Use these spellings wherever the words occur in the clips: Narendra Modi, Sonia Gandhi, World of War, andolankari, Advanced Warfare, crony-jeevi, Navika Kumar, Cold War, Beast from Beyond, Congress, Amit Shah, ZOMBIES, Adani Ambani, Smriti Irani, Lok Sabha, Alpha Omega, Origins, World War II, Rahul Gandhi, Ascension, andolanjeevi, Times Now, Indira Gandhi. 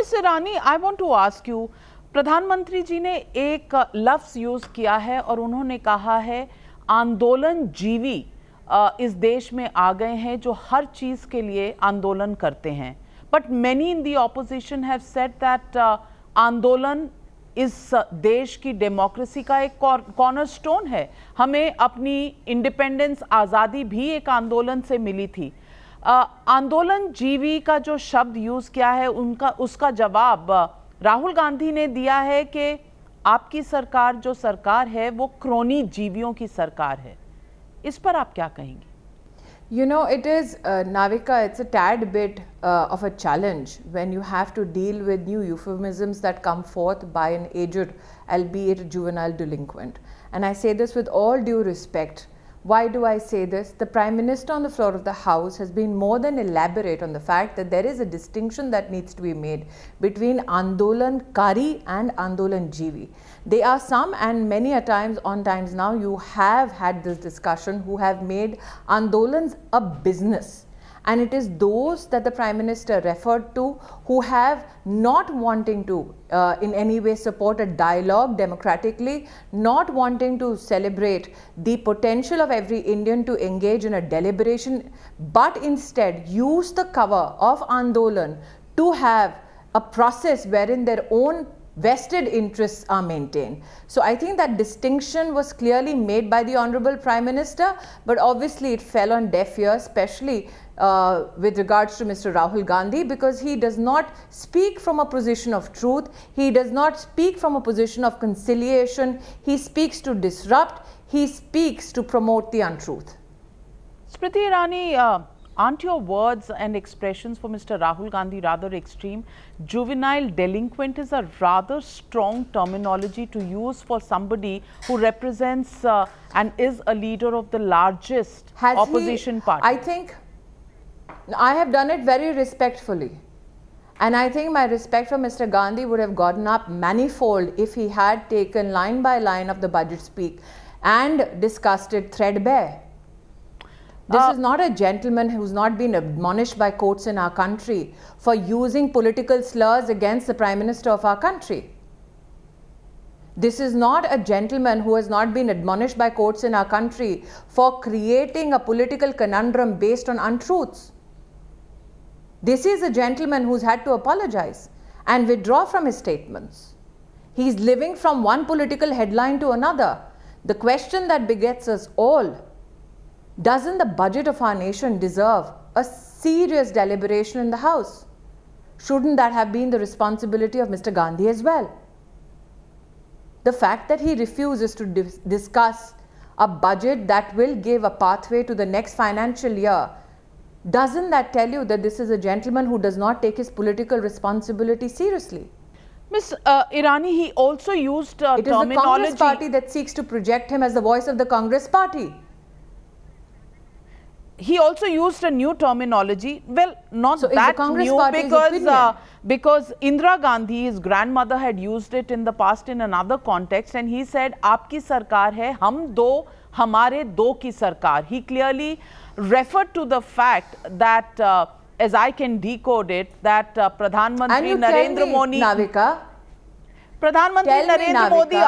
Miss Irani, I want to ask you, प्रधानमंत्री जी ने एक लफ्ज़ यूज़ किया है और उन्होंने कहा है आंदोलन जीवी इस देश में आ गए हैं जो हर चीज़ के लिए आंदोलन करते हैं. But many in the opposition have said that आंदोलन इस देश की डेमोक्रेसी का एक कॉर्नर स्टोन है. हमें अपनी इंडिपेंडेंस, आज़ादी भी एक आंदोलन से मिली थी. आंदोलन जीवी का जो शब्द यूज़ किया है उसका जवाब राहुल गांधी ने दिया है कि आपकी सरकार जो सरकार है वो क्रोनी जीवियों की सरकार है. इस पर आप क्या कहेंगे? You know, it is, Navika, it's a tad bit of a challenge when you have to deal with new euphemisms that come forth by an aged, albeit juvenile delinquent. And I say this with all due respect. Why do I say this? The Prime Minister on the floor of the House has been more than elaborate on the fact that there is a distinction that needs to be made between andolankari and andolanjeevi. They are some, and many a times on times now you have had this discussion, who have made andolans a business, and it is those that the Prime Minister referred to who have not wanting to in any way support a dialogue democratically, not wanting to celebrate the potential of every Indian to engage in a deliberation, but instead use the cover of andolan to have a process wherein their own vested interests are maintained. So I think that distinction was clearly made by the Honorable Prime Minister, but obviously it fell on deaf ears, especially with regards to Mr. Rahul Gandhi, because he does not speak from a position of truth. He does not speak from a position of conciliation. He speaks to disrupt. He speaks to promote the untruth. Smriti Irani, aren't your words and expressions for Mr. Rahul Gandhi rather extreme? Juvenile delinquent is a rather strong terminology to use for somebody who represents and is a leader of the largest opposition party. I think I have done it very respectfully, and I think my respect for Mr. Gandhi would have gotten up manifold if he had taken line by line of the budget speak and discussed it threadbare. This is not a gentleman who's not been admonished by courts in our country for using political slurs against the Prime Minister of our country. This is not a gentleman who has not been admonished by courts in our country for creating a political conundrum based on untruths. This is a gentleman who's had to apologize and withdraw from his statements. He's living from one political headline to another. The question that begets us all, doesn't the budget of our nation deserve a serious deliberation in the House? Shouldn't that have been the responsibility of Mr. Gandhi as well? The fact that he refuses to discuss a budget that will give a pathway to the next financial year, doesn't that tell you that this is a gentleman who does not take his political responsibility seriously? Ms. Irani, he also used terminology. It is the Congress party that seeks to project him as the voice of the Congress party. He also used a new terminology. Well, not that new, because Indira Gandhi, his grandmother, had used it in the past in another context, and he said, "Aapki sarkar hai, hum do, hamare do ki sarkar." He clearly referred to the fact that, as I can decode it, that Pradhan Mantri Narendra Modi,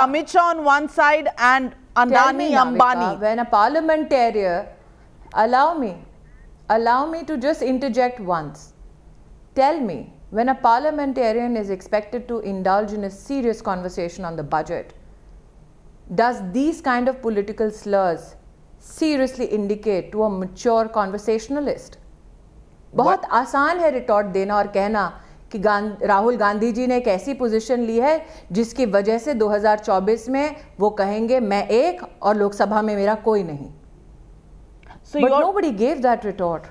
Amit Shah on one side, and Adani Ambani. When a parliamentarian, allow me to just interject once. Tell me, when a parliamentarian is expected to indulge in a serious conversation on the budget, does these kind of political slurs seriously indicate to a mature conversationalist? बहुत आसान है retort देना और कहना कि राहुल गांधी जी ने एक ऐसी पोजीशन ली है जिसकी वजह से 2024 में वो कहेंगे मैं एक और लोकसभा में मेरा कोई नहीं. So but nobody gave that retort.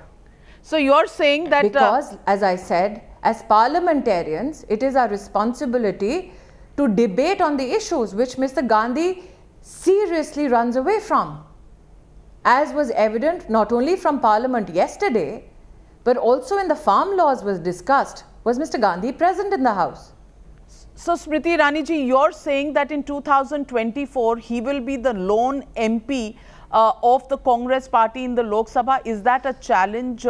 So you're saying that because, as I said, as parliamentarians, it is our responsibility to debate on the issues which Mr. Gandhi seriously runs away from, as was evident not only from Parliament yesterday, but also in the farm laws was discussed. Was Mr. Gandhi present in the House? So Smriti Irani ji, you're saying that in 2024 he will be the lone MP of the Congress party in the Lok Sabha. Is that a challenge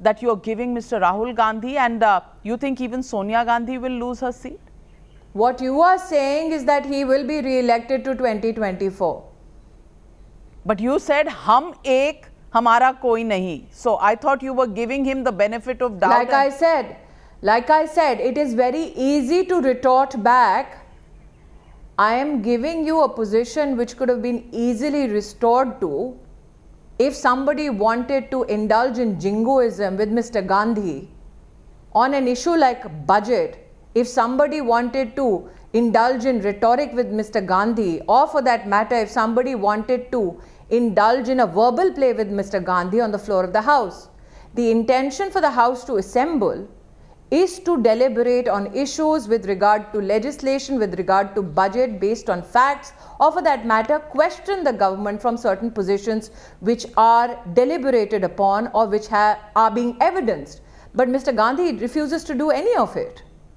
that you are giving Mr. Rahul Gandhi, and you think even Sonia Gandhi will lose her seat? What you are saying is that he will be re-elected to 2024. But you said, hum ek, hamara koi nahi. So I thought you were giving him the benefit of doubt. Like I said, it is very easy to retort back. I am giving you a position which could have been easily restored to. If somebody wanted to indulge in jingoism with Mr. Gandhi on an issue like budget, if somebody wanted to indulge in rhetoric with Mr. Gandhi, or for that matter, if somebody wanted to indulge in a verbal play with Mr. Gandhi on the floor of the House, the intention for the House to assemble is to deliberate on issues with regard to legislation, with regard to budget, based on facts, or for that matter question the government from certain positions which are deliberated upon or which are being evidenced. But Mr. Gandhi refuses to do any of it.